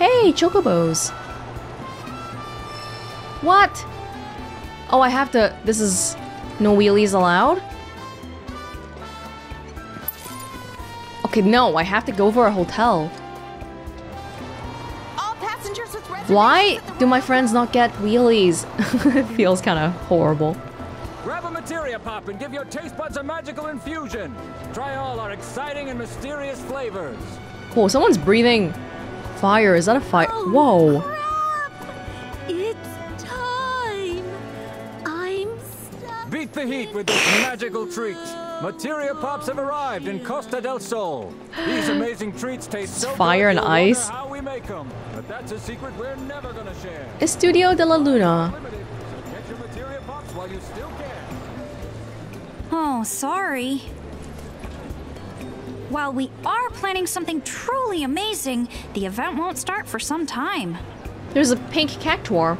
Hey, Chocobos! What? Oh, I have to... This is... No wheelies allowed? Okay, no, I have to go for a hotel. Why do my friends not get wheelies? It feels kind of horrible. Grab a Materia Pop and give your taste buds a magical infusion. Try all our exciting and mysterious flavors. Cool, someone's breathing fire. Is that a fire? Oh, whoa. Crap. It's time. I'm stuck. Beat the heat with this magical treat. Materia Pops have arrived in Costa del Sol. These amazing treats taste so fire and ice. How we make them, but that's a secret we're never gonna share. Estudio de la Luna. Get your Materia Pops while you still can. Oh, sorry. While we are planning something truly amazing, the event won't start for some time. There's a pink Cactuar.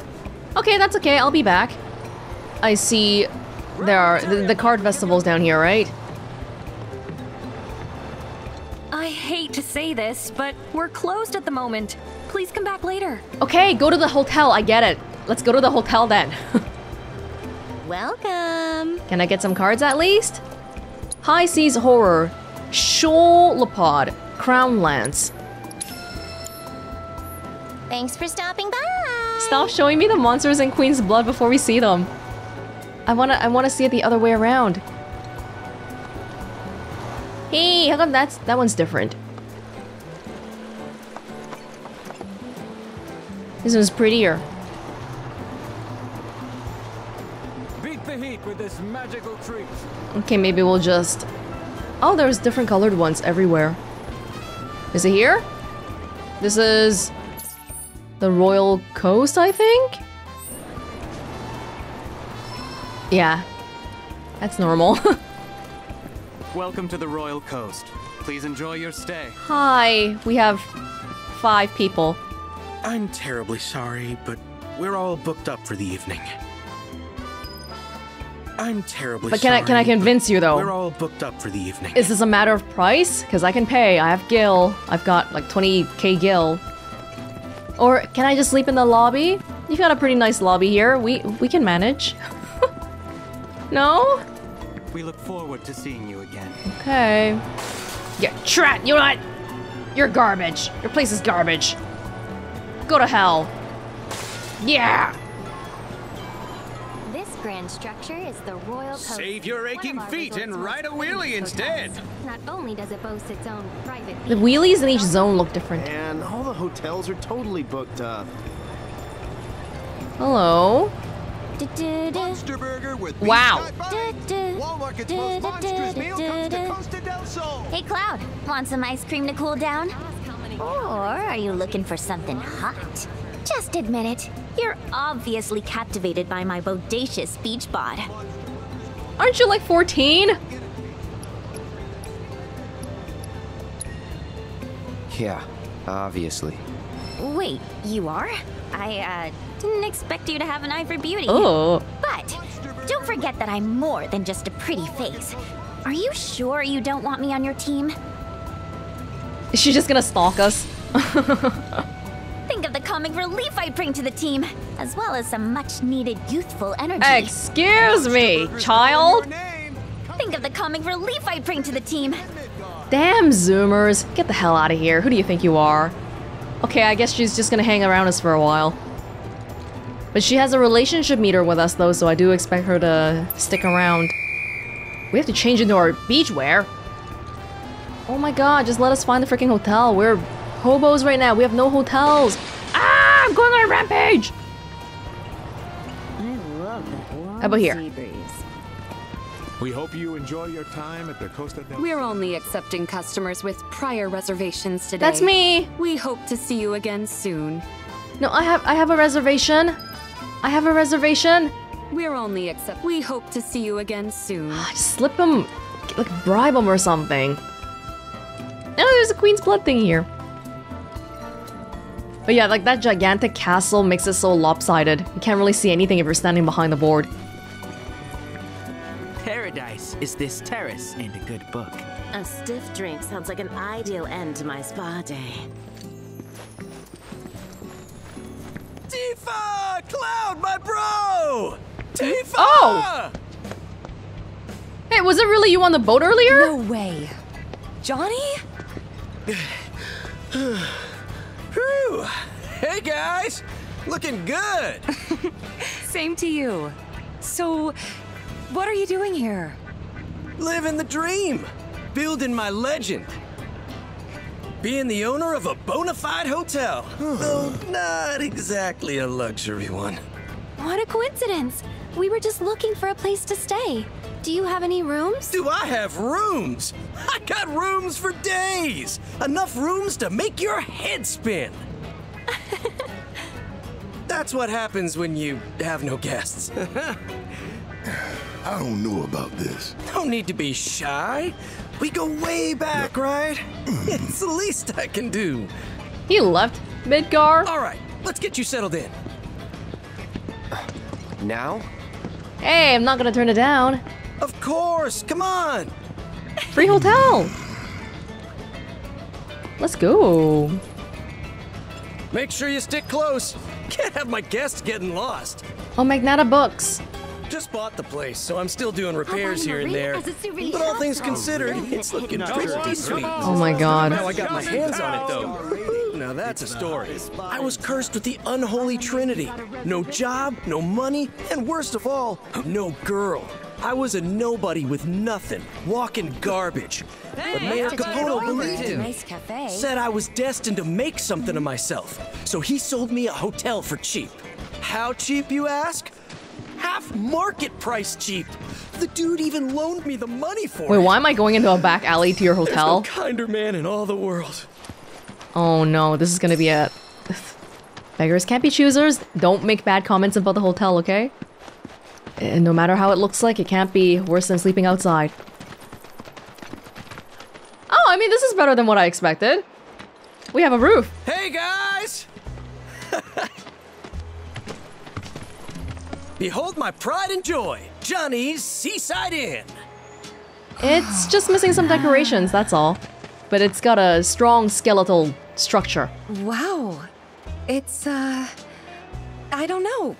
Okay, that's okay. I'll be back. I see. There are the card festivals down here, right? I hate to say this, but we're closed at the moment. Please come back later. Okay, go to the hotel. I get it. Let's go to the hotel then. Welcome. Can I get some cards at least? High Seas Horror, Sholopod, Crown Lance. Thanks for stopping by. Stop showing me the monsters in Queen's Blood before we see them. I wanna see it the other way around. Hey, how come that one's different? This one's prettier. Beat the heat with this magical treat. Okay, maybe we'll just... Oh, there's different colored ones everywhere. Is it here? This is... the Royal Coast, I think? Yeah, that's normal. Welcome to the Royal Coast. Please enjoy your stay. Hi, we have 5 people. I'm terribly sorry, but we're all booked up for the evening. I'm terribly sorry. But can I convince you though? We're all booked up for the evening. Is this a matter of price? Because I can pay. I have gil. I've got like 20k gil. Or can I just sleep in the lobby? You've got a pretty nice lobby here. We can manage. No? We look forward to seeing you again. Okay. Yeah, Trat, you know what? You're garbage. Your place is garbage. Go to hell. Yeah! This grand structure is the Royal Coast. Save your aching feet and ride a wheelie instead. Not only does it boast its own private beach. The wheelies in each zone look different. And all the hotels are totally booked up. Hello? Monster burger with wow. Wallmarket's most monstrous meal comes to Costa del Sol. Hey Cloud, want some ice cream to cool down? Or are you looking for something hot? Just admit it. You're obviously captivated by my bodacious beach bod. Aren't you like 14? Yeah, obviously. Wait, you are? I didn't expect you to have an eye for beauty. Oh. But don't forget that I'm more than just a pretty face. Are you sure you don't want me on your team? Is she just gonna stalk us? Think of the comic relief I bring to the team, as well as some much needed youthful energy. Excuse me, child. Think of the comic relief I bring to the team. Damn Zoomers, get the hell out of here. Who do you think you are? Okay, I guess she's just gonna hang around us for a while. But she has a relationship meter with us though, so I do expect her to stick around. We have to change into our beachwear. Oh my god, just let us find the freaking hotel. We're hobos right now. We have no hotels. Ah, I'm going on a rampage! I love that warm. How about here? Sea breeze. We hope you enjoy your time at the Costa del... We're only accepting customers with prior reservations today. That's me! We hope to see you again soon. No, I have a reservation. I have a reservation. We're only accept... We hope to see you again soon. Just slip him, like bribe him or something. Oh, there's a Queen's Blood thing here. But yeah, like that gigantic castle makes it so lopsided. You can't really see anything if you're standing behind the board. Paradise is this terrace and a good book. A stiff drink sounds like an ideal end to my spa day. Tifa! Cloud, my bro! Tifa! Oh! Hey, was it really you on the boat earlier? No way. Johnny? Whew. Hey, guys! Looking good! Same to you. So, what are you doing here? Living the dream. Building my legend. Being the owner of a bona fide hotel. Though not exactly a luxury one. What a coincidence. We were just looking for a place to stay. Do you have any rooms? Do I have rooms? I got rooms for days. Enough rooms to make your head spin. That's what happens when you have no guests. I don't know about this. No need to be shy. We go way back, right? It's the least I can do. You left Midgar. All right, let's get you settled in. Now? Hey, I'm not gonna turn it down. Of course, come on. Free hotel. Let's go. Make sure you stick close. Can't have my guests getting lost. Oh, Magnata books. Just bought the place, so I'm still doing repairs here and there. But all things considered, it's looking pretty sweet. Oh my god. Now I got my hands on it, though. Now that's a story. I was cursed with the unholy trinity. No job, no money, and worst of all, no girl. I was a nobody with nothing, walking garbage. But Mayor Caputo believed in me. Said I was destined to make something of myself. So he sold me a hotel for cheap. How cheap, you ask? Half market price cheap. The dude even loaned me the money for it. Wait, why am I going into a back alley to your hotel? There's no kinder man in all the world. Oh no, this is gonna be a... Beggars can't be choosers. Don't make bad comments about the hotel, okay? And no matter how it looks like, it can't be worse than sleeping outside. Oh, I mean, this is better than what I expected. We have a roof. Hey guys! Behold my pride and joy, Johnny's Seaside Inn. It's just missing some decorations, that's all. But it's got a strong skeletal structure. Wow. It's, I don't know.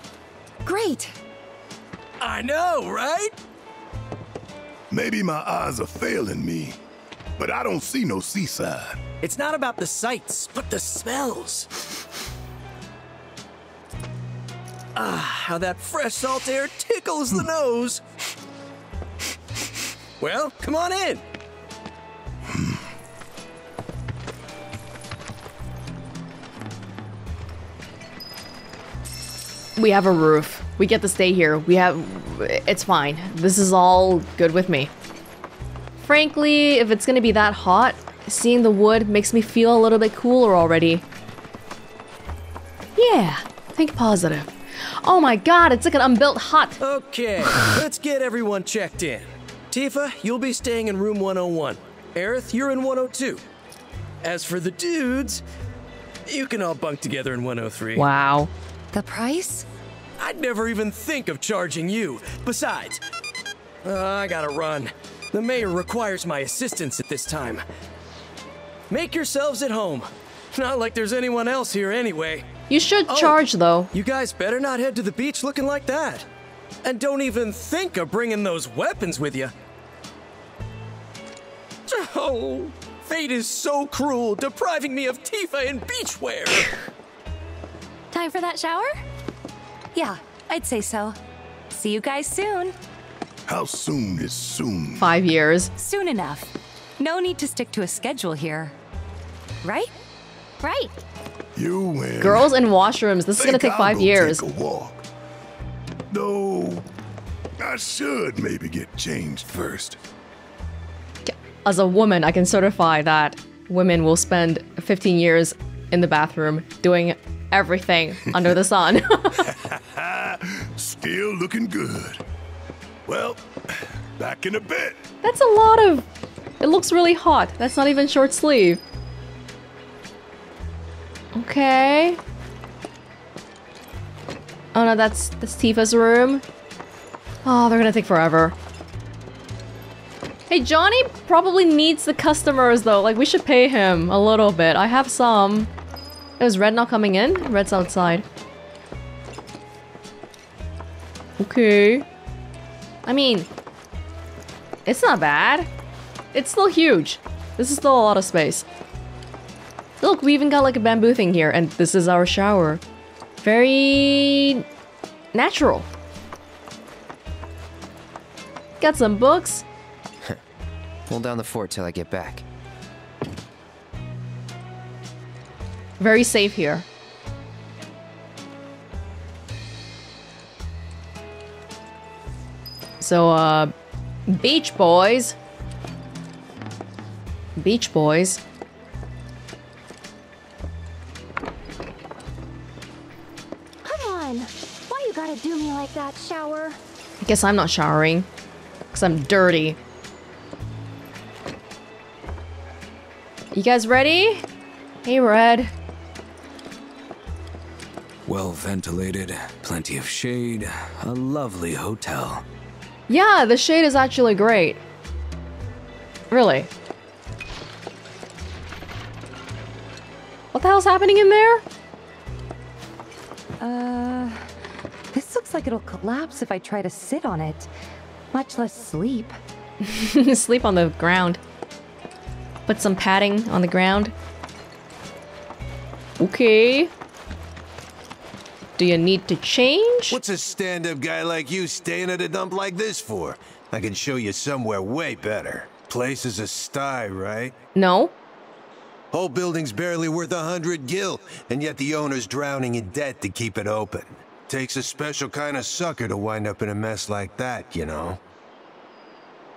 Great. I know, right? Maybe my eyes are failing me, but I don't see no seaside. It's not about the sights, but the smells. How that fresh salt air tickles the nose. Well, come on in. We have a roof. We get to stay here. We have... It's fine. This is all good with me. Frankly, if it's gonna be that hot, seeing the wood makes me feel a little bit cooler already. Yeah, think positive. Oh my god, it's like an unbuilt hut. Okay, let's get everyone checked in. Tifa, you'll be staying in room 101. Aerith, you're in 102. As for the dudes, you can all bunk together in 103. Wow. The price? I'd never even think of charging you. Besides, I gotta run. The mayor requires my assistance at this time. Make yourselves at home. Not like there's anyone else here anyway. You should charge, though. You guys better not head to the beach looking like that. And don't even think of bringing those weapons with you. Oh, fate is so cruel, depriving me of Tifa and beachwear. Time for that shower? Yeah, I'd say so. See you guys soon. How soon is soon? 5 years. Soon enough. No need to stick to a schedule here. Right? Right. You win. Girls in washrooms. This is gonna take 5 years. Take a walk. Though I should maybe get changed first. As a woman, I can certify that women will spend 15 years in the bathroom doing everything under the sun. Still looking good. Well, back in a bit. That's a lot of... It looks really hot. That's not even short sleeve. Okay. Oh no, that's Tifa's room. Oh, they're gonna take forever. Hey, Johnny probably needs the customers though. Like, we should pay him a little bit. I have some. Is Red not coming in? Red's outside. Okay. I mean, it's not bad. It's still huge. This is still a lot of space. Look, we even got like a bamboo thing here, and this is our shower. Very natural. Got some books. Hold down the fort till I get back. Very safe here. So, Beach Boys. Beach Boys. Come on. Why you gotta do me like that, shower? I guess I'm not showering. Because I'm dirty. You guys ready? Hey, Red. Well ventilated, plenty of shade, a lovely hotel. Yeah, the shade is actually great. Really. What the hell's happening in there? This looks like it'll collapse if I try to sit on it. Much less sleep. Sleep on the ground. Put some padding on the ground. Okay. Do you need to change? What's a stand-up guy like you staying at a dump like this for? I can show you somewhere way better. Place is a sty, right? No. Whole building's barely worth 100 gil, and yet the owner's drowning in debt to keep it open. Takes a special kind of sucker to wind up in a mess like that, you know.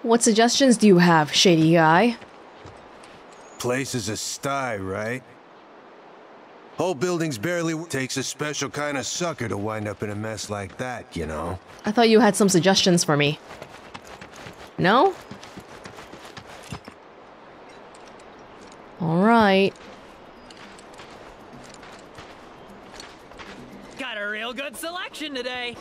What suggestions do you have, shady guy? Place is a sty, right? Whole buildings barely takes a special kind of sucker to wind up in a mess like that, you know. I thought you had some suggestions for me. No? Alright. Got a real good selection today.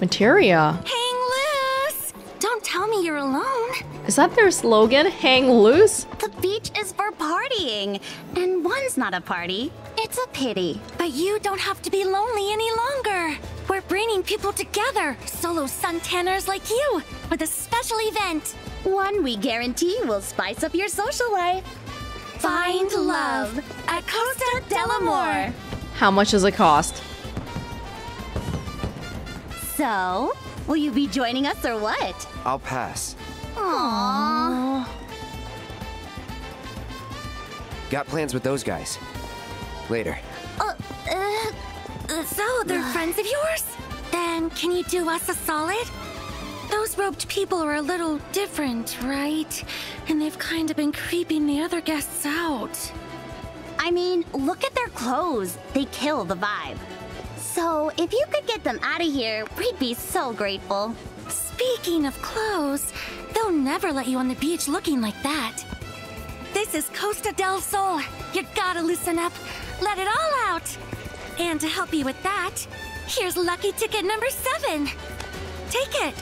Materia. Hang loose! Don't tell me you're alone. Is that their slogan? Hang loose? The beach is for partying, and one's not a party. It's a pity. But you don't have to be lonely any longer. We're bringing people together, solo suntanners like you, with a special event. One we guarantee will spice up your social life. Find love at Costa del Amor. How much does it cost? So, will you be joining us or what? I'll pass. Aww. Got plans with those guys. Later. So they're friends of yours? Then can you do us a solid? Those roped people are a little different, right? And they've kind of been creeping the other guests out. I mean, look at their clothes. They kill the vibe. So if you could get them out of here, we'd be so grateful. Speaking of clothes, they'll never let you on the beach looking like that. This is Costa del Sol. You gotta loosen up. Let it all out. And to help you with that, here's lucky ticket number 7. Take it.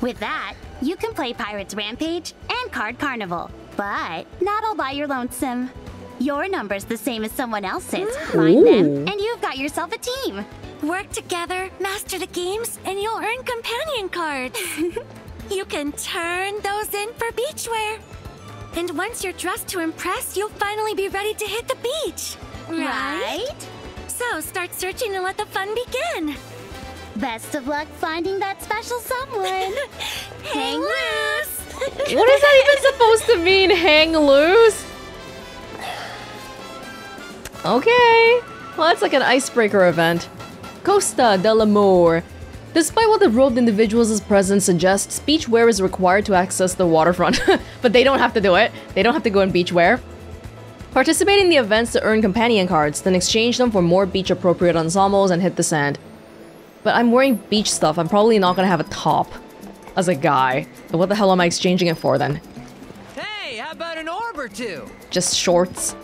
With that, you can play Pirates Rampage and Card Carnival, but not all by your lonesome. Your number's the same as someone else's. Find them, and you've got yourself a team. Work together, master the games, and you'll earn companion cards. You can turn those in for beachwear. And once you're dressed to impress, you'll finally be ready to hit the beach. Right? So start searching and let the fun begin. Best of luck finding that special someone. Hang loose! What is that even supposed to mean, hang loose? Okay. Well, that's like an icebreaker event. Costa del Amor. Despite what the robed individuals' presence suggests, beachwear is required to access the waterfront. But they don't have to do it. They don't have to go in beachwear. Participate in the events to earn companion cards, then exchange them for more beach-appropriate ensembles and hit the sand. But I'm wearing beach stuff. I'm probably not gonna have a top as a guy. But what the hell am I exchanging it for then? Hey, how about an orb or two? Just shorts.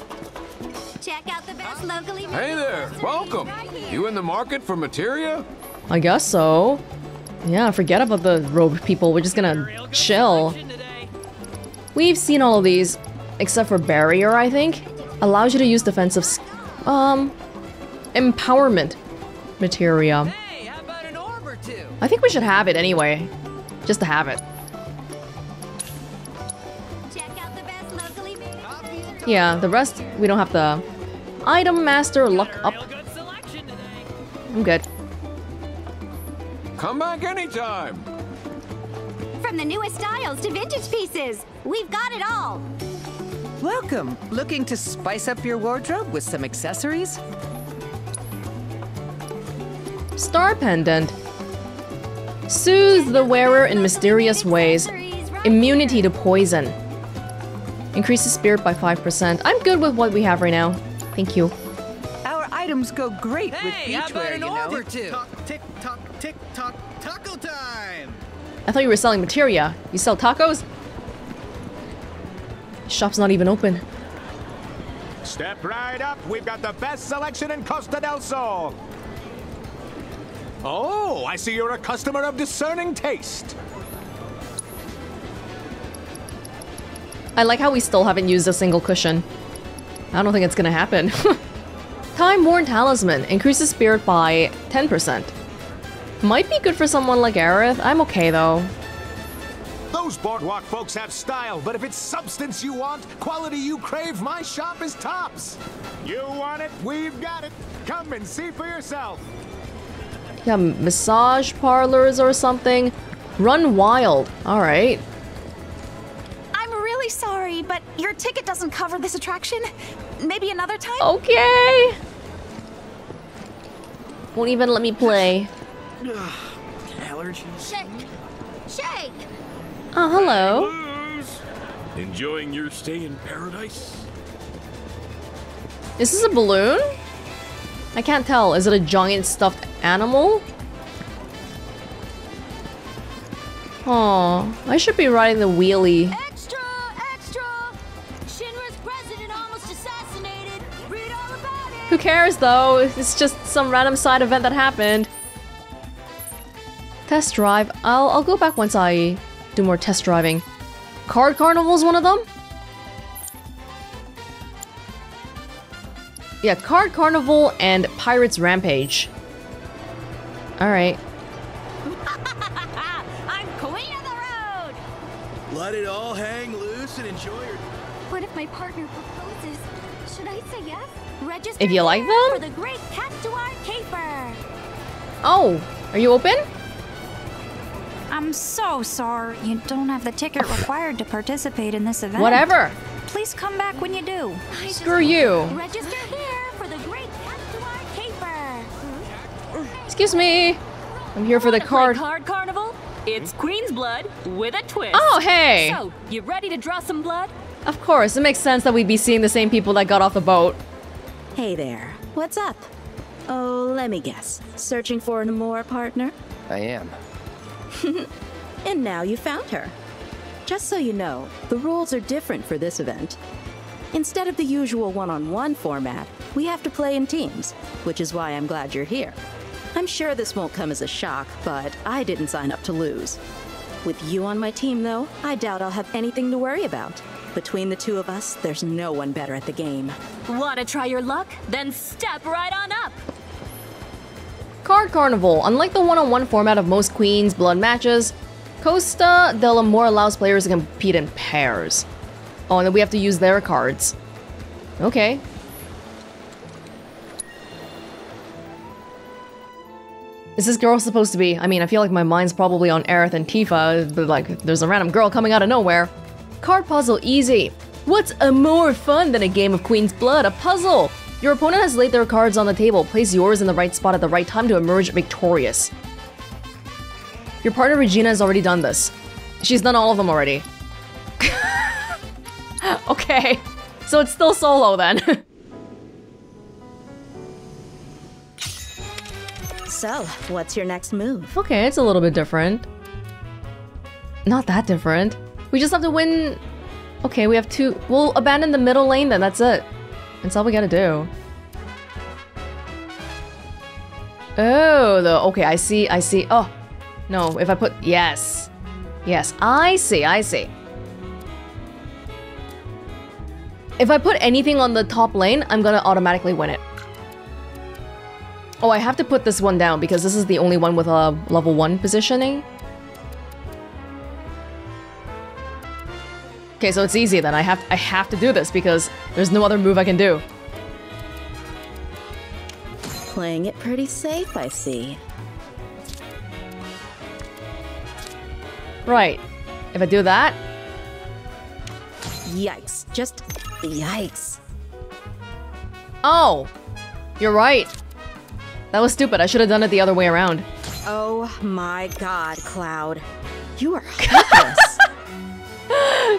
Check out the best locally made. Hey there, welcome. Right, you in the market for Materia? I guess so. Yeah, forget about the robed people. We're just gonna chill. We've seen all of these, except for Barrier, I think. Allows you to use defensive empowerment. Materia. Hey, how about an orb or two? I think we should have it anyway. Just to have it. Check out the best locally made. Yeah, the rest we don't have the item master lock up. I'm good. Come back anytime. From the newest styles to vintage pieces, we've got it all. Welcome. Looking to spice up your wardrobe with some accessories? Star pendant. Soothes the wearer in mysterious ways. Immunity to poison. Increases spirit by 5%. I'm good with what we have right now. Thank you. Our items go great with beachwear, you know. Tick tock, tick tock, taco time! I thought you were selling Materia. You sell tacos? Shop's not even open. Step right up. We've got the best selection in Costa del Sol. Oh, I see you're a customer of discerning taste. I like how we still haven't used a single cushion. I don't think it's gonna happen. Time-worn talisman increases spirit by 10%. Might be good for someone like Aerith. I'm okay though. Those boardwalk folks have style, but if it's substance you want, quality you crave, my shop is Tops. You want it, we've got it. Come and see for yourself. Yeah, massage parlors or something. Run wild. All right. Sorry, but your ticket doesn't cover this attraction. Maybe another time? Okay. Won't even let me play. Allergies. Shake. Shake. Oh, hello. Enjoying your stay in paradise? Is this a balloon? I can't tell. Is it a giant stuffed animal? Aw, I should be riding the wheelie. Who cares though? It's just some random side event that happened. Test drive. I'll go back once I do more test driving. Card Carnival's one of them? Yeah, Card Carnival and Pirates Rampage. Alright. I'm queen of the road! Let it all hang loose and enjoy your... What if my partner proposes? Should I say yes? If you like them? For the Great Cat to our Caper. Oh, are you open? I'm so sorry you don't have the ticket required to participate in this event. Whatever. Please come back when you do. Screw you. Register here for the Great Cat to our Caper. Excuse me. I'm here for the card. Card Carnival. It's Queen's Blood with a twist. Oh, hey. So, you ready to draw some blood? Of course. It makes sense that we'd be seeing the same people that got off the boat. Hey there. What's up? Oh, let me guess. Searching for an Amor partner? I am. And now you found her. Just so you know, the rules are different for this event. Instead of the usual one-on-one format, we have to play in teams, which is why I'm glad you're here. I'm sure this won't come as a shock, but I didn't sign up to lose. With you on my team, though, I doubt I'll have anything to worry about. Between the two of us, there's no one better at the game. Wanna try your luck? Then step right on up! Card Carnival. Unlike the one-on-one format of most Queen's Blood matches, Costa del Amor allows players to compete in pairs. Oh, and then we have to use their cards. Okay. Is this girl supposed to be? I mean, I feel like my mind's probably on Aerith and Tifa, but like, there's a random girl coming out of nowhere. Card puzzle easy. What's more fun than a game of Queen's Blood? A puzzle! Your opponent has laid their cards on the table. Place yours in the right spot at the right time to emerge victorious. Your partner Regina has already done this. She's done all of them already. Okay. So it's still solo then. So, what's your next move? Okay, it's a little bit different. Not that different. We just have to win... Okay, we have two... We'll abandon the middle lane then, that's it. That's all we gotta do. Oh, the... Okay, I see. Oh, no, if I put... Yes. Yes, I see. If I put anything on the top lane, I'm gonna automatically win it. Oh, I have to put this one down because this is the only one with a level 1 positioning. Okay, so it's easy then. I have to do this because there's no other move I can do. Playing it pretty safe, I see. Right. If I do that... Yikes. Just... yikes. Oh! You're right. That was stupid. I should have done it the other way around. Oh my god, Cloud. You are helpless.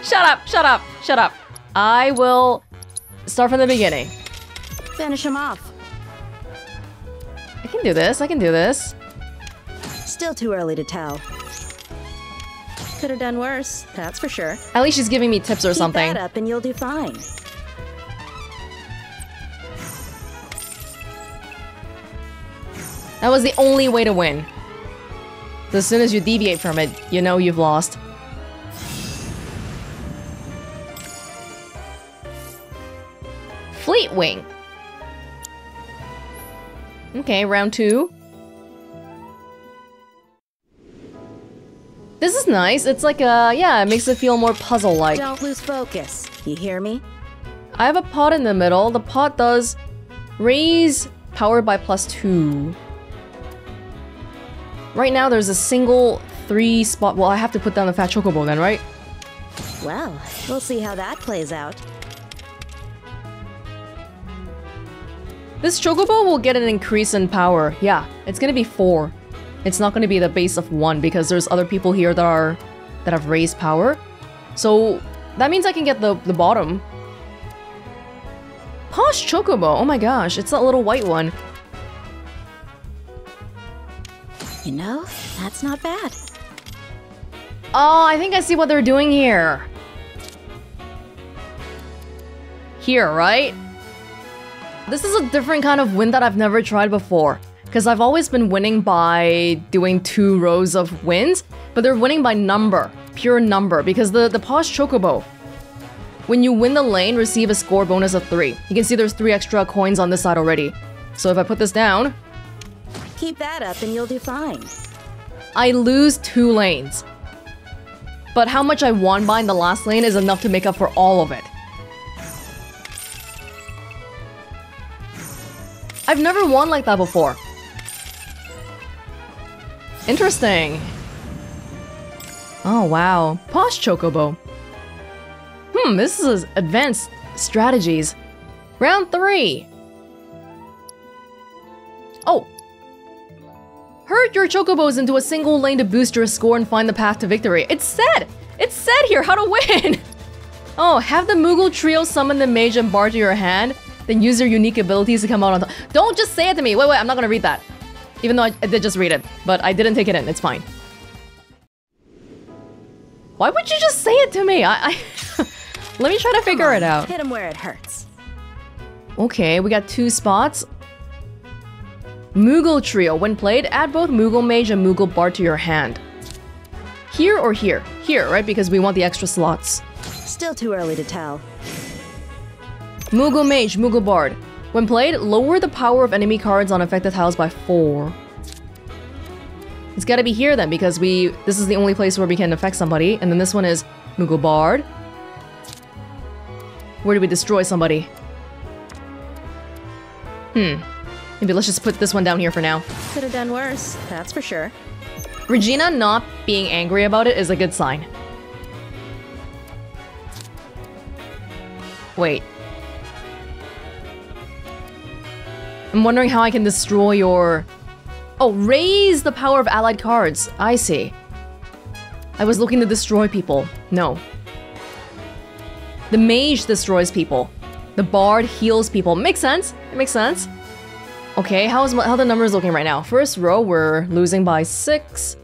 Shut up, shut up, shut up. I will start from the beginning. Finish him off. I can do this, I can do this. Still too early to tell. Could have done worse, that's for sure. At least she's giving me tips or something. Keep that up and you'll do fine. That was the only way to win. As soon as you deviate from it, you know you've lost. Fleet Wing. Okay, round 2. This is nice. It's like a... yeah, it makes it feel more puzzle-like. Don't lose focus. You hear me? I have a pot in the middle. The pot does raise power by +2. Right now, there's a single 3 spot. Well, I have to put down the fat chocobo then, right? Well, we'll see how that plays out. This chocobo will get an increase in power. Yeah, it's gonna be 4. It's not gonna be the base of 1 because there's other people here that are... that have raised power. So, that means I can get the bottom. Posh chocobo! Oh my gosh, it's that little white one. You know, that's not bad. Oh, I think I see what they're doing here. Here, right? This is a different kind of win that I've never tried before. Because I've always been winning by doing 2 rows of wins, but they're winning by number, pure number, because the Posh Chocobo, when you win the lane, receive a score bonus of 3. You can see there's 3 extra coins on this side already. So if I put this down... Keep that up and you'll do fine. I lose 2 lanes. But how much I won by in the last lane is enough to make up for all of it. I've never won like that before. Interesting. Oh wow. Posh Chocobo. Hmm, this is advanced strategies. Round 3! Oh! Herd your chocobos into a single lane to boost your score and find the path to victory. It's said! It's said here how to win! Oh, have the Moogle Trio summon the Mage and Bard to your hand, then use their unique abilities to come out on top. Don't just say it to me! Wait, I'm not gonna read that. Even though I did just read it, but I didn't take it in, it's fine. Why would you just say it to me? I Let me try to figure it out. Hit him where it hurts. Okay, we got 2 spots. Moogle Trio. When played, add both Moogle Mage and Moogle Bard to your hand. Here or here? Here, right? Because we want the extra slots. Still too early to tell. Moogle Mage, Moogle Bard. When played, lower the power of enemy cards on affected tiles by 4. It's gotta be here then, because this is the only place where we can affect somebody. And then this one is Moogle Bard. Where do we destroy somebody? Hmm. Maybe let's just put this one down here for now. Could have done worse, that's for sure. Regina not being angry about it is a good sign. Wait. I'm wondering how I can destroy your... Oh, raise the power of allied cards. I see. I was looking to destroy people. No. The mage destroys people. The bard heals people. Makes sense. It makes sense. Okay, how are the numbers looking right now? First row, we're losing by 6.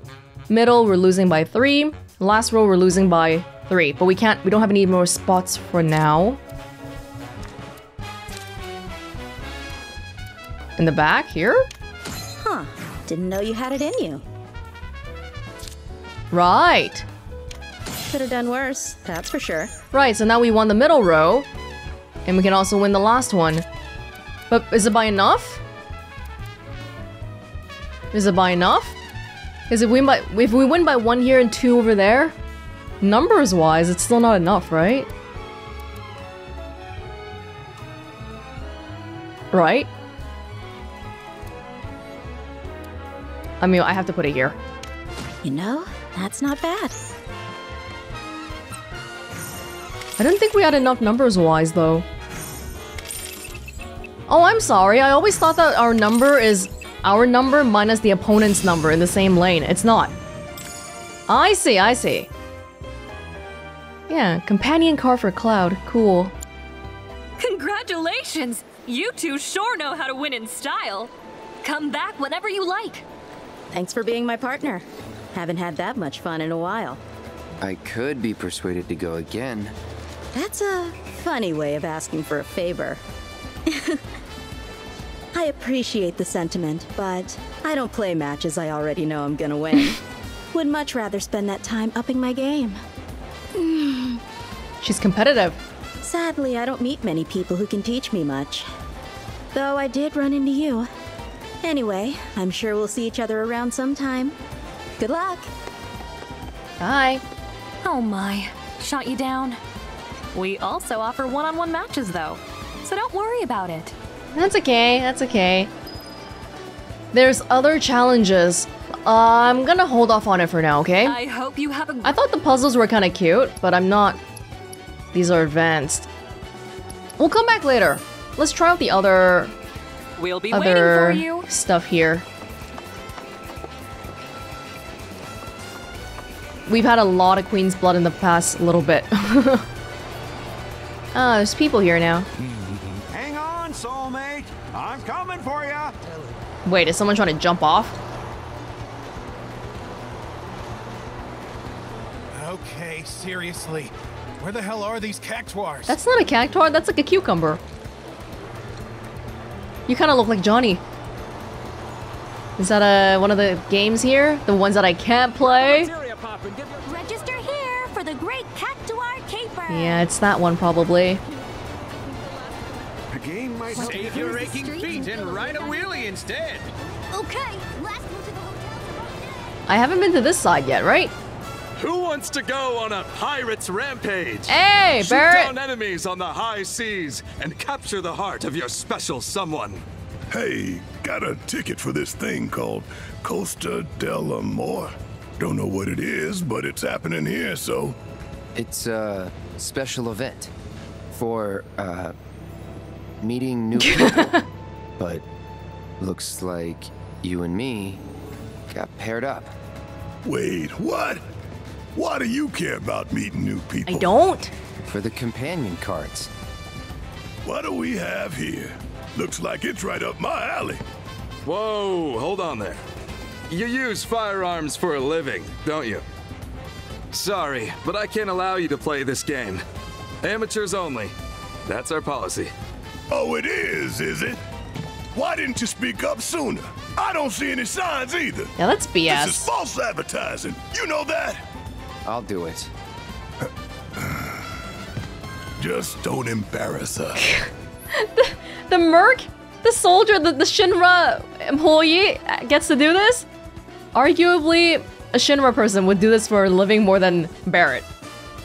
Middle, we're losing by 3. Last row, we're losing by 3. But we don't have any more spots for now. In the back, here? Huh, didn't know you had it in you. Right. Could have done worse, that's for sure. Right, so now we won the middle row. And we can also win the last one. But is it by enough? Is it by enough? Is it win by- if we win by one here and two over there? Numbers-wise, it's still not enough, right? Right? I mean, I have to put it here. You know, that's not bad. I don't think we had enough numbers-wise, though. Oh, I'm sorry. I always thought that our number is our number minus the opponent's number in the same lane. It's not. I see, I see. Yeah, companion car for Cloud. Cool. Congratulations! You two sure know how to win in style. Come back whenever you like. Thanks for being my partner. Haven't had that much fun in a while. I could be persuaded to go again. That's a funny way of asking for a favor. I appreciate the sentiment, but I don't play matches I already know I'm gonna win. Would much rather spend that time upping my game. She's competitive. Sadly, I don't meet many people who can teach me much. Though I did run into you. Anyway, I'm sure we'll see each other around sometime. Good luck! Bye! Oh my, shot you down. We also offer one-on-one matches though, so don't worry about it. That's okay, that's okay. There's other challenges. I'm gonna hold off on it for now, okay? I hope you have a- I thought the puzzles were kinda cute, but I'm not. These are advanced. We'll come back later. Let's try out the other... We'll be waiting for you. Stuff here. We've had a lot of Queen's Blood in the past little bit. Oh, there's people here now. Hang on, soulmate. I'm coming for ya. Wait, is someone trying to jump off? Okay, seriously. Where the hell are these cactuars? That's not a cactuar, that's like a cucumber. You kind of look like Johnny. Is that one of the games here? The ones that I can't play? Register here for the Great Cat to our Caper. Yeah, it's that one probably. The game might save your raking feet and ride a wheelie instead. Okay, let's move to the hotel. I haven't been to this side yet, right? Who wants to go on a Pirates Rampage? Hey, Barret! Shoot down enemies on the high seas and capture the heart of your special someone. Hey, got a ticket for this thing called Costa del Amor. Don't know what it is, but it's happening here, so... It's a special event for, meeting new people. But looks like you and me got paired up. Wait, what? Why do you care about meeting new people? I don't. For the companion cards. What do we have here? Looks like it's right up my alley. Whoa, hold on there. You use firearms for a living, don't you? Sorry, but I can't allow you to play this game. Amateurs only. That's our policy. Oh, it is it? Why didn't you speak up sooner? I don't see any signs either. Yeah, that's BS. This is false advertising. You know that? I'll do it. Just don't embarrass us. The merc, the soldier, the Shinra employee gets to do this? Arguably, a Shinra person would do this for a living more than Barret.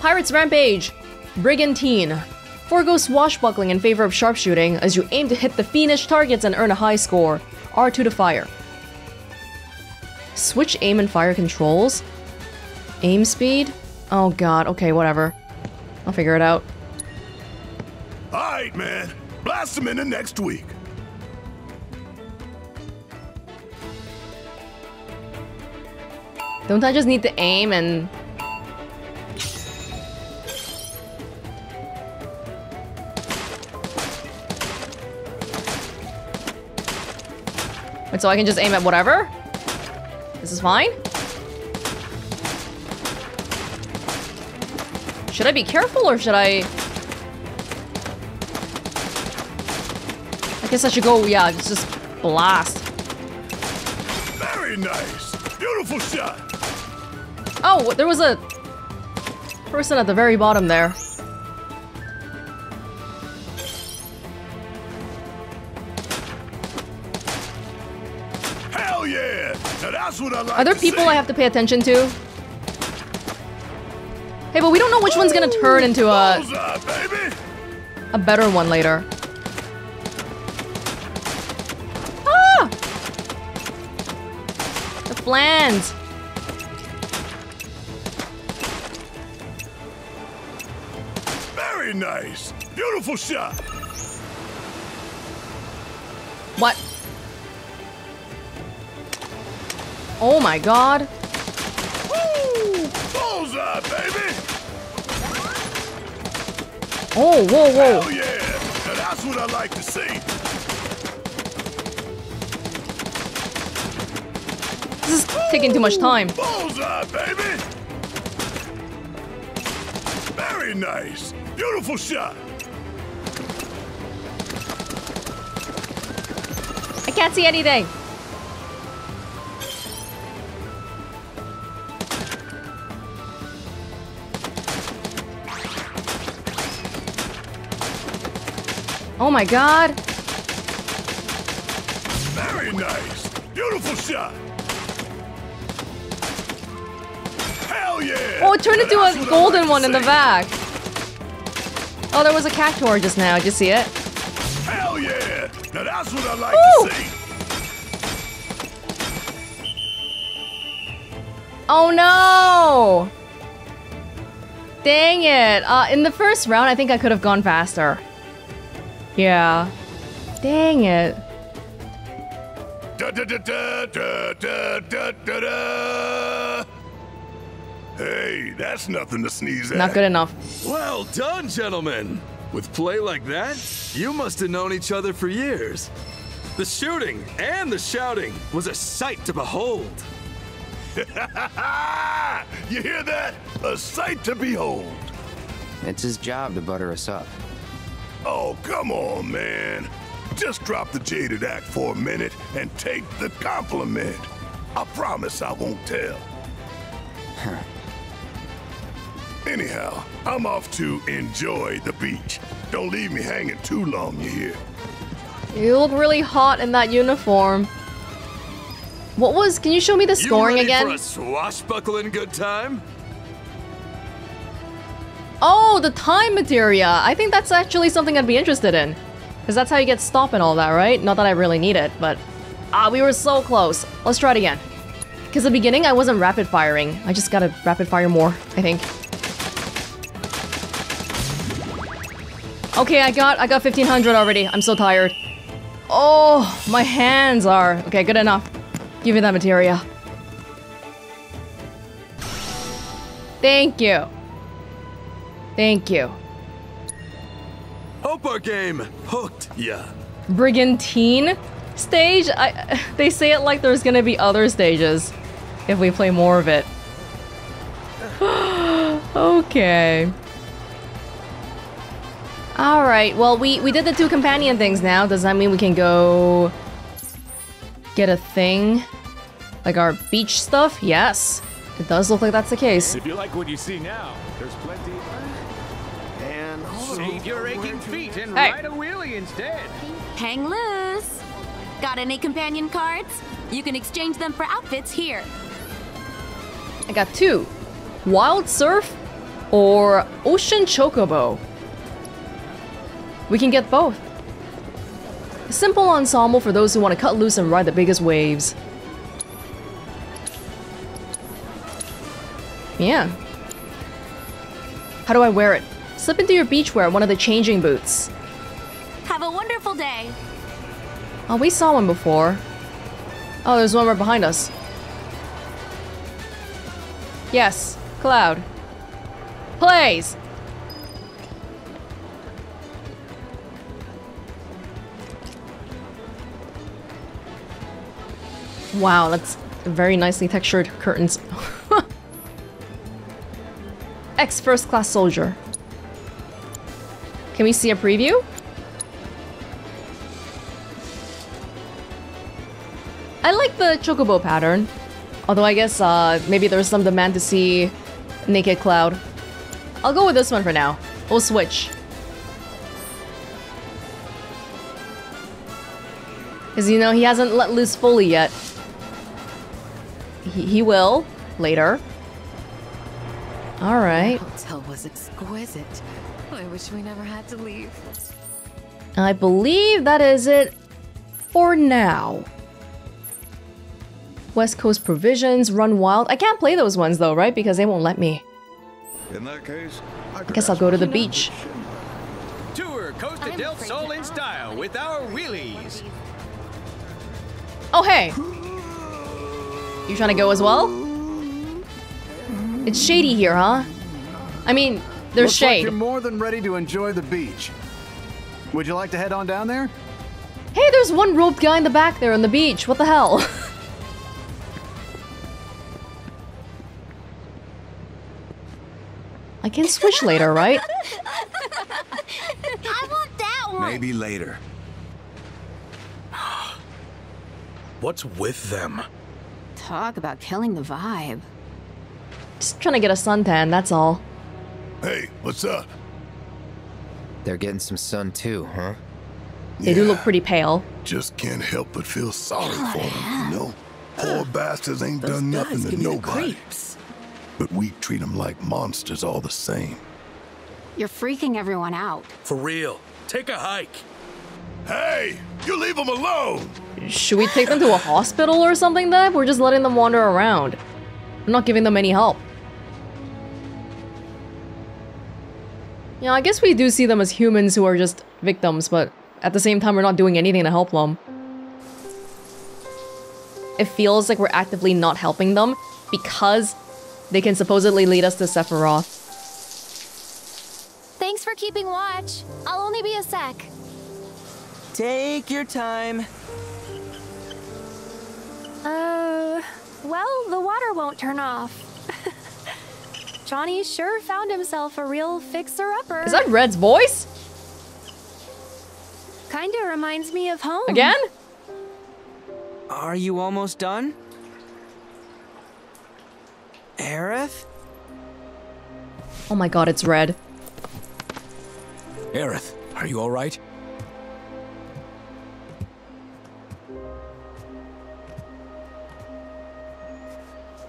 Pirates Rampage, Brigantine. Forgo swashbuckling in favor of sharpshooting as you aim to hit the fiendish targets and earn a high score. R2 to fire. Switch aim and fire controls? Aim speed? Oh god, okay, whatever. I'll figure it out. Alright, man. Blast them in the next week. Don't I just need to aim and... Wait, so I can just aim at whatever? This is fine? Should I be careful or should I guess I should go, yeah, just blast. Very nice. Beautiful shot. Oh, there was a person at the very bottom there. Hell yeah! Are there people I have to pay attention to? Hey, but we don't know which one's gonna turn into a better one later. Ah! The flange. Very nice, beautiful shot. What? Oh my god. Woo! Bullseye, baby! Oh, whoa, whoa. Oh, yeah. Now that's what I like to see. This is taking too much time. Bullseye, baby! Very nice. Beautiful shot. I can't see anything. Oh my god! Very nice! Beautiful shot! Hell yeah! Oh, it turned into a golden one in the back! Oh, there was a Cactuar just now, did you see it? Hell yeah! Now that's what I like to see! Oh no! Dang it! In the first round, I think I could have gone faster. Yeah. Dang it. Hey, that's nothing to sneeze at. Not good enough. Well done, gentlemen. With play like that, you must have known each other for years. The shooting and the shouting was a sight to behold. You hear that? A sight to behold. It's his job to butter us up. Oh, come on, man. Just drop the jaded act for a minute and take the compliment. I promise I won't tell. Anyhow, I'm off to enjoy the beach. Don't leave me hanging too long, you hear? You look really hot in that uniform. What was... Can you show me the scoring again? You ready for a swashbuckling good time? Oh, the time materia! I think that's actually something I'd be interested in. Because that's how you get stopped and all that, right? Not that I really need it, but... Ah, we were so close. Let's try it again. Because at the beginning, I wasn't rapid firing. I just gotta rapid fire more, I think. Okay, I got 1500 already. I'm so tired. Oh, my hands are... Okay, good enough. Give me that materia. Thank you. Thank you. Hope our game hooked ya. Brigantine stage? They say it like there's gonna be other stages if we play more of it. Okay. Alright, well we did the two companion things now. Does that mean we can go get a thing? Like our beach stuff? Yes. It does look like that's the case. If you like what you see now, there's plenty. Save your aching feet and ride a wheelie instead. Hang loose. Got any companion cards? You can exchange them for outfits here. I got two. Wild Surf or Ocean Chocobo. We can get both. A simple ensemble for those who want to cut loose and ride the biggest waves. Yeah. How do I wear it? Slip into your beachwear at one of the changing booths. Have a wonderful day. Oh, we saw one before. Oh, there's one right behind us. Yes, Cloud. Plays! Wow, that's very nicely textured curtains. Ex-first class soldier. Can we see a preview? I like the chocobo pattern. Although I guess maybe there's some demand to see naked Cloud. I'll go with this one for now. We'll switch. Because, you know, he hasn't let loose fully yet. He will later. All right. The hotel was exquisite. I wish we never had to leave. I believe that is it for now. West Coast Provisions, Run Wild. I can't play those ones though, right? Because they won't let me. In that case, I guess I'll go to the beach. Tour Costa del Sol in style with our wheelies. Oh, hey. You trying to go as well? It's shady here, huh? I mean, there's looks shade. Like you're more than ready to enjoy the beach. Would you like to head on down there? Hey, there's one robed guy in the back there on the beach. What the hell? I can switch later, right? I want that one. Maybe later. What's with them? Talk about killing the vibe. Just trying to get a suntan, that's all. Hey, what's up? They're getting some sun too, huh? They do look pretty pale. Just can't help but feel sorry for them, you know? Poor bastards ain't done nothing to nobody. But we treat them like monsters all the same. You're freaking everyone out. For real. Take a hike. Hey, you leave them alone! Should we take them to a hospital or something then? We're just letting them wander around. I'm not giving them any help. Yeah, I guess we do see them as humans who are just victims, but at the same time we're not doing anything to help them. It feels like we're actively not helping them because they can supposedly lead us to Sephiroth. Thanks for keeping watch. I'll only be a sec. Take your time. Well, the water won't turn off. Johnny sure found himself a real fixer-upper. Is that Red's voice? Kinda reminds me of home. Again? Are you almost done? Aerith? Oh my god, it's Red. Aerith, are you alright?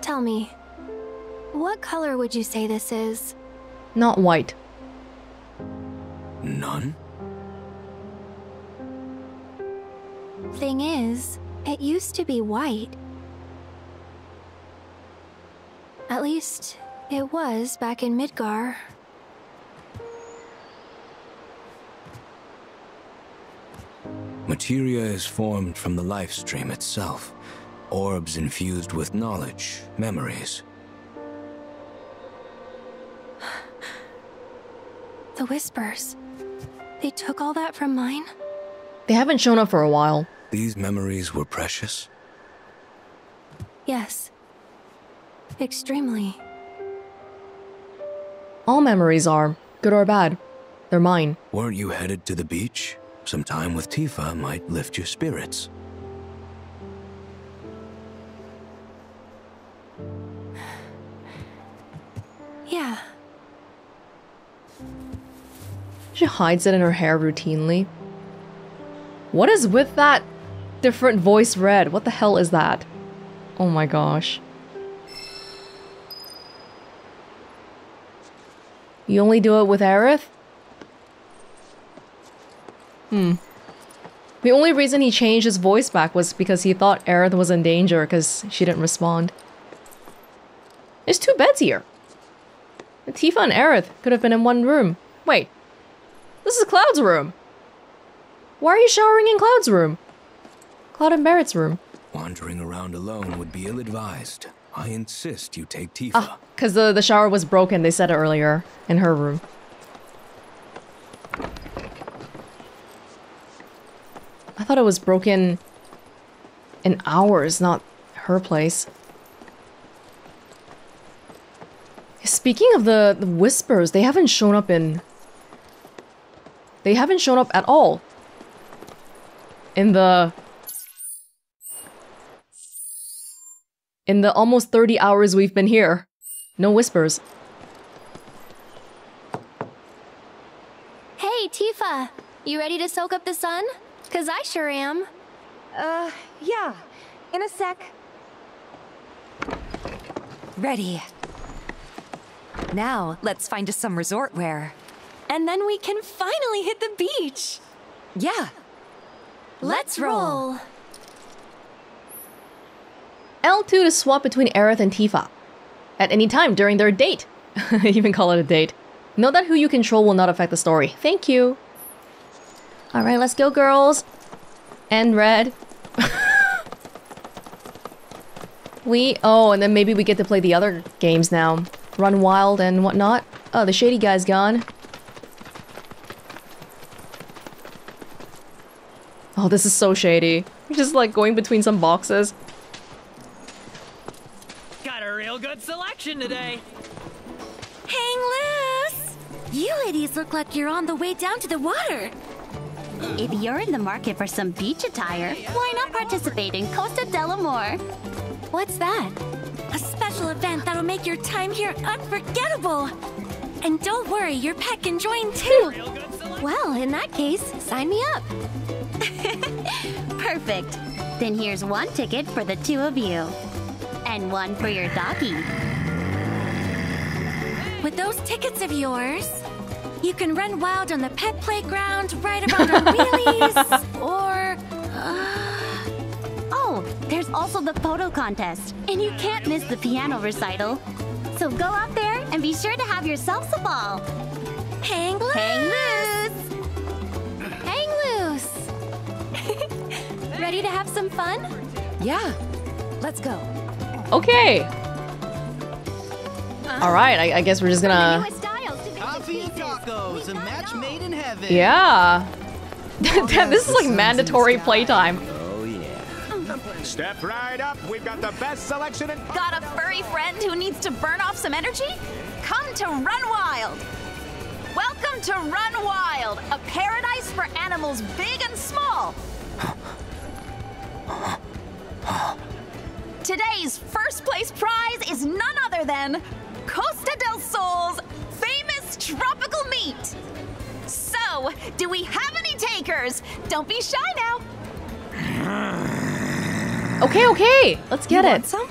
Tell me, what color would you say this is? Not white. None? Thing is, it used to be white. At least, it was back in Midgar. Materia is formed from the life stream itself. Orbs infused with knowledge, memories. The whispers. They took all that from mine? They haven't shown up for a while. These memories were precious? Yes. Extremely. All memories are, good or bad. They're mine. Weren't you headed to the beach? Some time with Tifa might lift your spirits. Yeah. She hides it in her hair routinely. What is with that different voice, Red? What the hell is that? Oh my gosh. You only do it with Aerith? The only reason he changed his voice back was because he thought Aerith was in danger because she didn't respond. There's two beds here. Tifa and Aerith could have been in one room. Wait. This is Cloud's room. Why are you showering in Cloud's room? Cloud and Barret's room. Wandering around alone would be ill-advised. I insist you take Tifa. Ah, because the shower was broken, they said it earlier, in her room. I thought it was broken in ours, not her place. Speaking of the whispers, they haven't shown up in... They haven't shown up at all. In the almost 30 hours we've been here. No whispers. Hey, Tifa! You ready to soak up the sun? Cause I sure am. Yeah. In a sec. Ready. Now, let's find us some resort wear. And then we can finally hit the beach! Yeah. Let's roll! L2 to swap between Aerith and Tifa. At any time during their date. Even call it a date. Note that who you control will not affect the story. Thank you. Alright, let's go, girls. And Red. Oh, and then maybe we get to play the other games now. Run Wild and whatnot. Oh, the shady guy's gone. Oh, this is so shady. We're just like going between some boxes. Got a real good selection today. Hang loose! You ladies look like you're on the way down to the water. If you're in the market for some beach attire, why not participate in Costa del Amor? What's that? A special event that'll make your time here unforgettable. And don't worry, your pet can join too. Well, in that case, sign me up. Perfect. Then here's one ticket for the two of you. And one for your doggy. With those tickets of yours, you can run wild on the pet playground, ride around on wheelies, or... Oh, there's also the photo contest. And you can't miss the piano recital. So go out there and be sure to have yourselves a ball. Hang loose! Hang loose! Hang loose! Ready to have some fun? Yeah. Let's go. Okay. Alright, I guess we're just gonna... Coffee and tacos, a match made in heaven. Yeah. This is like mandatory playtime. Step right up, we've got the best selection in... Got a furry friend who needs to burn off some energy? Come to Run Wild! Welcome to Run Wild, a paradise for animals big and small! Today's first place prize is none other than Costa del Sol's famous tropical meat! So, do we have any takers? Don't be shy now! Okay, okay, let's get it. Some?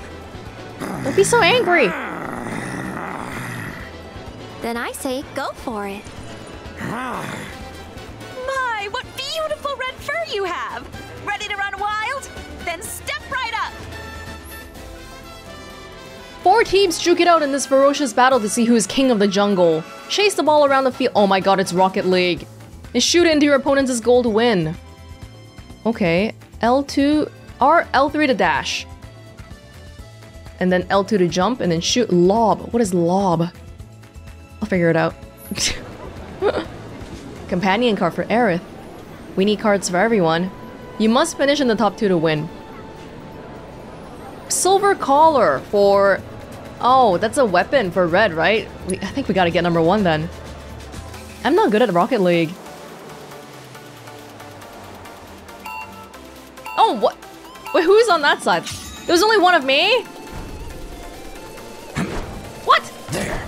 Don't be so angry. Then I say go for it. My, what beautiful red fur you have! Ready to run wild? Then step right up! 4 teams duke it out in this ferocious battle to see who is king of the jungle. Chase the ball around the field. Oh my god, it's Rocket League. And shoot into your opponent's goal to win. Okay, L2... R, L3 to dash. And then L2 to jump and then shoot. Lob. What is lob? I'll figure it out. Companion card for Aerith. We need cards for everyone. You must finish in the top 2 to win. Silver collar for... Oh, that's a weapon for Red, right? I think we gotta get number 1 then. I'm not good at Rocket League. Oh, what? Wait, who's on that side? There's only one of me? What? There.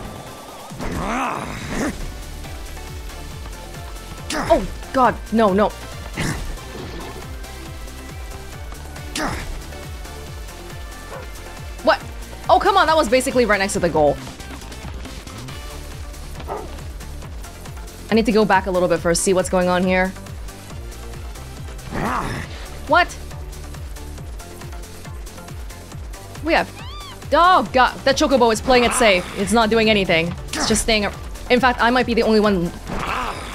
Oh, God. No, no. What? Oh, come on. That was basically right next to the goal. I need to go back a little bit first, see what's going on here. What? We have... Oh god, that chocobo is playing it safe. It's not doing anything. It's just staying... In fact, I might be the only one...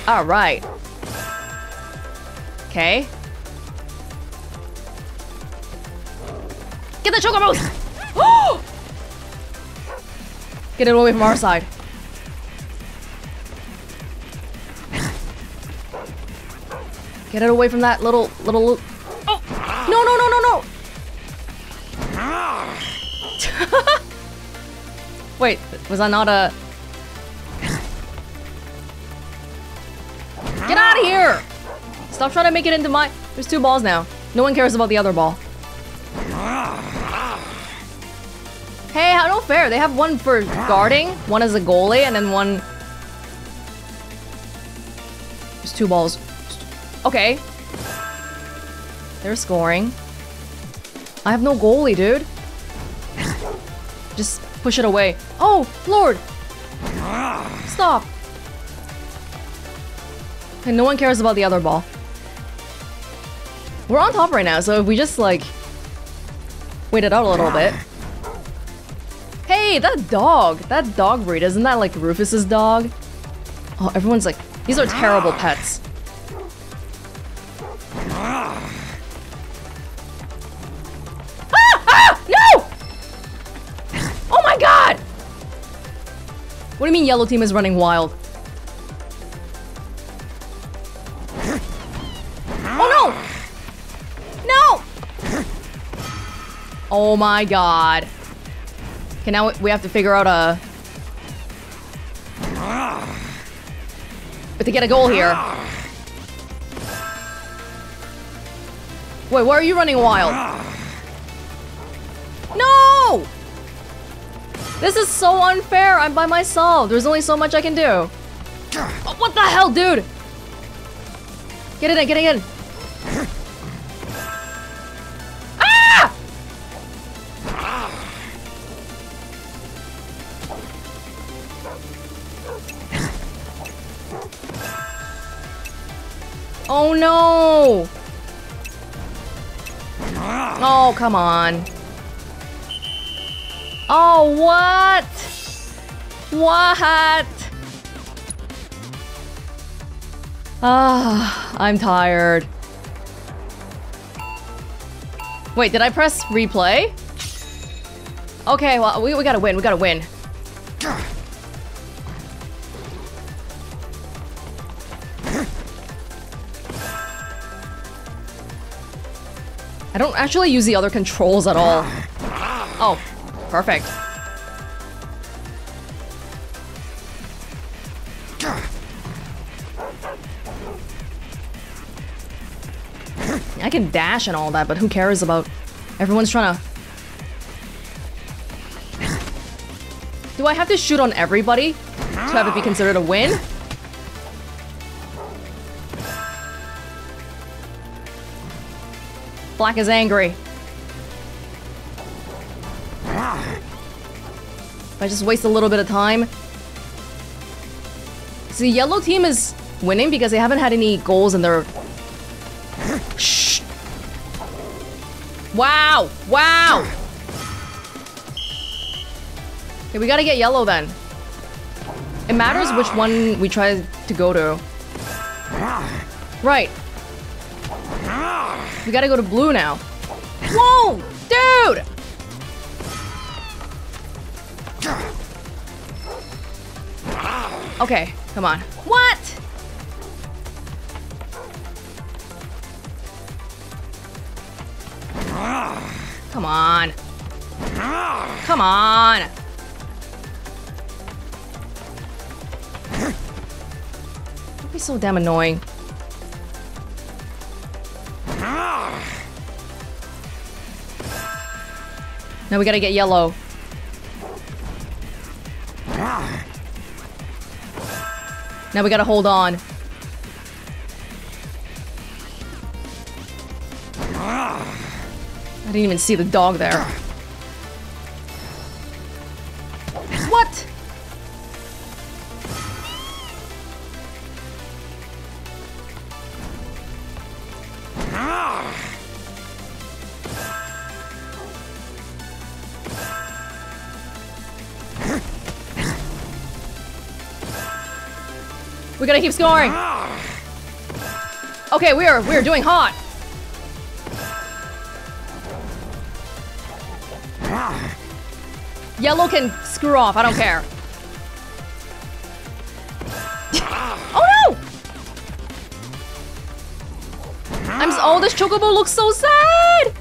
Alright. Okay. Get the chocobos! Oh! Get it away from our side. Get it away from that little... Oh! No, no, no, no, no! Wait, was I not a... Get out of here! Stop trying to make it into my... There's 2 balls now. No one cares about the other ball. Hey, how no fair. They have one for guarding, one as a goalie, and then one... There's 2 balls. Okay. They're scoring. I have no goalie, dude. Just Push it away. Oh, Lord! Stop! And no one cares about the other ball. We're on top right now, so if we just, like, wait it out a little bit. Hey, that dog! That dog breed, isn't that, like, Rufus's dog? Oh, everyone's like, these are terrible pets. What do you mean yellow team is running wild? Oh no! No! Oh my god. Okay, now we have to figure out a... But to get a goal here. Wait, why are you running wild? No! This is so unfair! I'm by myself! There's only so much I can do! Oh, what the hell, dude? Get it in, get it in! Ah! Oh no! Oh, come on. Oh, what? What? Ah, I'm tired. Wait, did I press replay? Okay, well, we gotta win, we gotta win. I don't actually use the other controls at all. Oh. Perfect. I can dash and all that, but who cares about... Everyone's trying to... Do I have to shoot on everybody to have it be considered a win? Black is angry. I just waste a little bit of time. See, yellow team is winning because they haven't had any goals in their... Shh! Wow! Wow! Okay, we gotta get yellow then. It matters which one we try to go to. Right. We gotta go to blue now. Whoa! Dude! Okay, come on. What? Come on. Come on. Don't be so damn annoying. Now we gotta get yellow. Now we gotta hold on. I didn't even see the dog there. What? We gotta keep scoring. Okay, we are doing hot. Yellow can screw off. I don't care. Oh no! I'm. Oh, this chocobo looks so sad.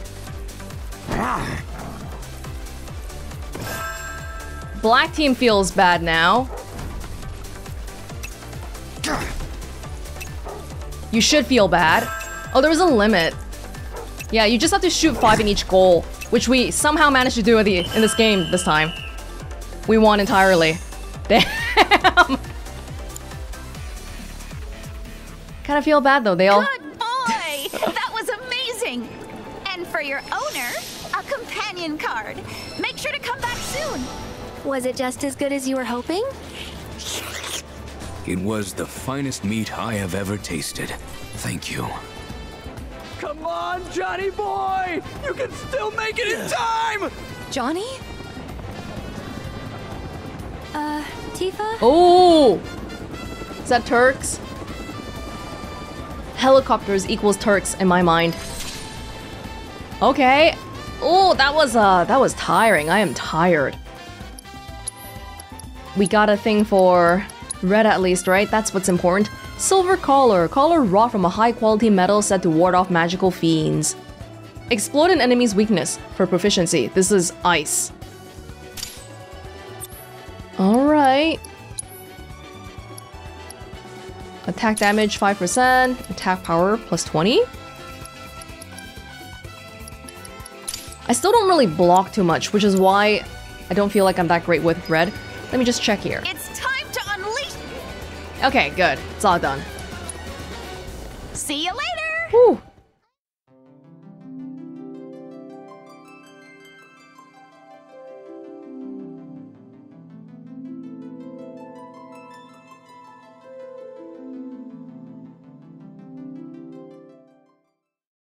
Black team feels bad now. You should feel bad. Oh, there was a limit. Yeah, you just have to shoot 5 in each goal, which we somehow managed to do in this game this time. We won entirely. Damn! Kind of feel bad though, they all... Good boy! That was amazing! And for your owner, a companion card. Make sure to come back soon! Was it just as good as you were hoping? It was the finest meat I have ever tasted. Thank you. Come on, Johnny boy! You can still make it in time! Johnny? Tifa? Oh! Is that Turks? Helicopters equals Turks in my mind. Okay. Oh, that was tiring. I am tired. We got a thing for Red at least, right? That's what's important. Silver collar. Collar wrought from a high-quality metal set to ward off magical fiends. Explode an enemy's weakness for proficiency. This is ice. Alright. Attack damage 5%. Attack power plus 20. I still don't really block too much, which is why I don't feel like I'm that great with Red. Let me just check here. It's time to unleash. Okay, good. It's all done. See you later! Whew.